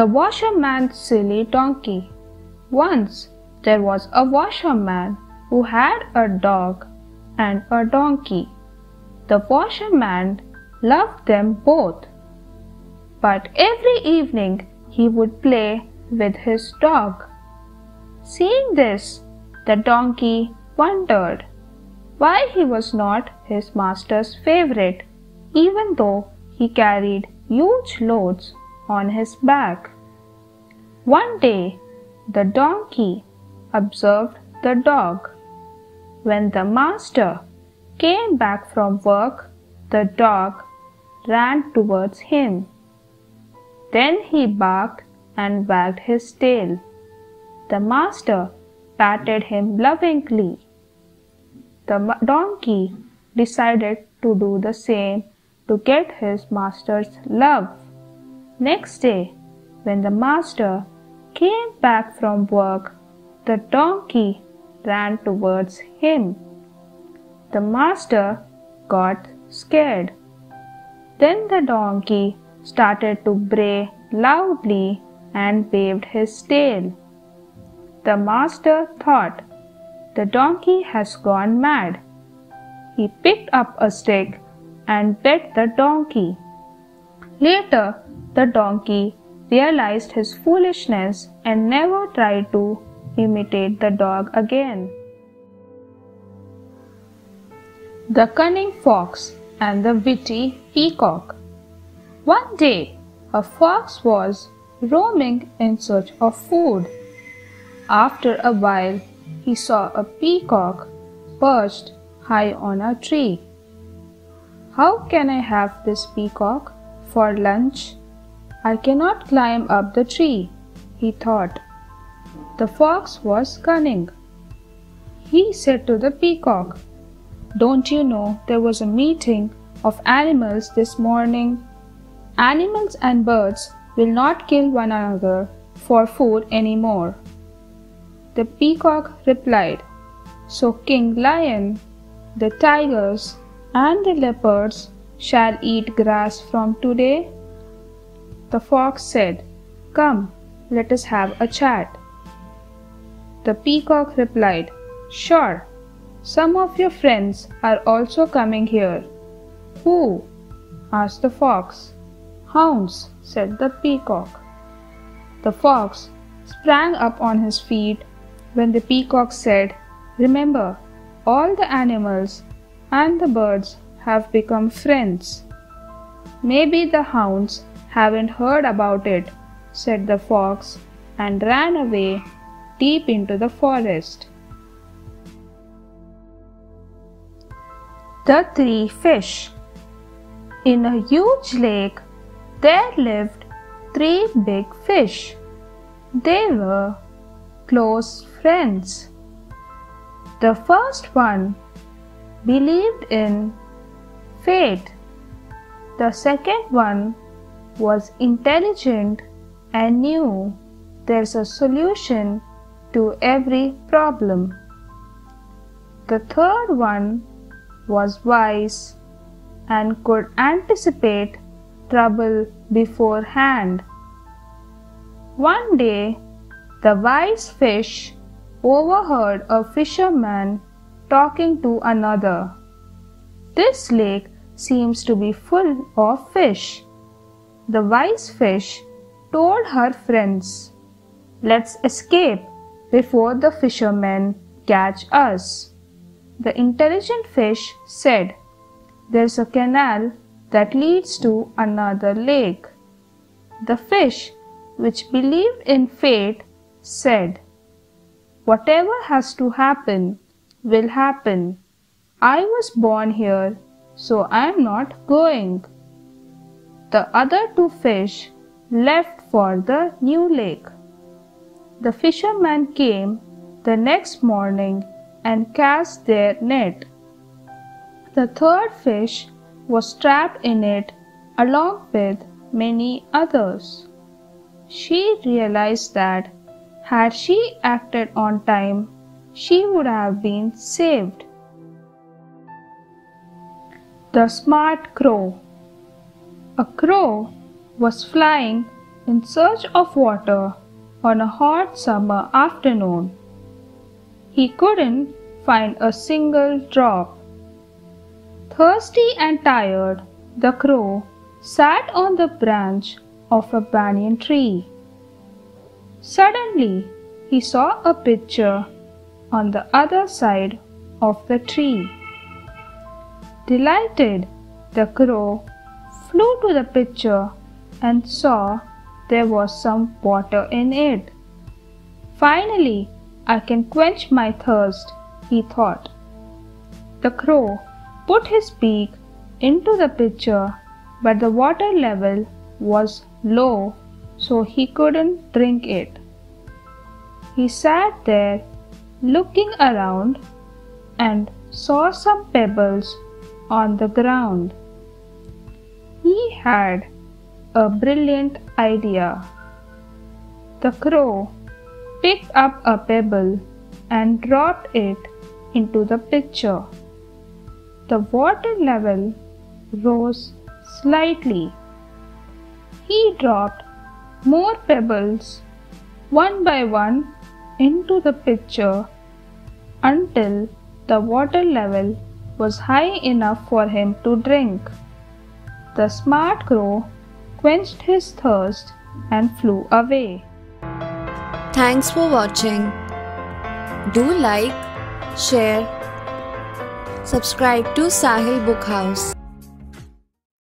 The Washerman's Silly Donkey. Once there was a washerman who had a dog and a donkey. The washerman loved them both, but every evening he would play with his dog. Seeing this, the donkey wondered why he was not his master's favorite, even though he carried huge loads on his back. One day, the donkey observed the dog. When the master came back from work, the dog ran towards him. Then he barked and wagged his tail. The master patted him lovingly. The donkey decided to do the same to get his master's love. Next day, when the master came back from work, the donkey ran towards him. The master got scared. Then the donkey started to bray loudly and waved his tail. The master thought, "The donkey has gone mad." He picked up a stick and bit the donkey. Later, the donkey realized his foolishness and never tried to imitate the dog again. The Cunning Fox and the Witty Peacock. One day, a fox was roaming in search of food. After a while, he saw a peacock perched high on a tree. "How can I have this peacock for lunch? I cannot climb up the tree," he thought. The fox was cunning. He said to the peacock, "Don't you know there was a meeting of animals this morning? Animals and birds will not kill one another for food anymore." The peacock replied, "So King Lion, the tigers, and the leopards shall eat grass from today?" The fox said, "Come, let us have a chat." The peacock replied, "Sure, some of your friends are also coming here." "Who?" asked the fox. "Hounds," said the peacock. The fox sprang up on his feet when the peacock said, "Remember, all the animals and the birds have become friends." "Maybe the hounds haven't heard about it," said the fox, and ran away deep into the forest. The Three Fish. In a huge lake, there lived three big fish. They were close friends. The first one believed in fate. The second one was intelligent and knew there's a solution to every problem. The third one was wise and could anticipate trouble beforehand. One day, the wise fish overheard a fisherman talking to another. "This lake seems to be full of fish." The wise fish told her friends, "Let's escape before the fishermen catch us." The intelligent fish said, "There's a canal that leads to another lake." The fish, which believed in fate, said, "Whatever has to happen will happen. I was born here, so I'm not going." The other two fish left for the new lake. The fishermen came the next morning and cast their net. The third fish was trapped in it along with many others. She realized that had she acted on time, she would have been saved. The Smart Crow. A crow was flying in search of water on a hot summer afternoon. He couldn't find a single drop. Thirsty and tired, the crow sat on the branch of a banyan tree. Suddenly, he saw a picture on the other side of the tree. Delighted, the crow flew to the picture and saw there was some water in it. Finally, I can quench my thirst, he thought. The crow put his beak into the pitcher, but the water level was low, so he couldn't drink it. He sat there looking around and saw some pebbles on the ground. He had a brilliant idea. The crow picked up a pebble and dropped it into the pitcher. The water level rose slightly. He dropped more pebbles one by one into the pitcher until the water level was high enough for him to drink. The smart crow quenched his thirst and flew away. Thanks for watching. Do like, share, subscribe to Sahil Book House.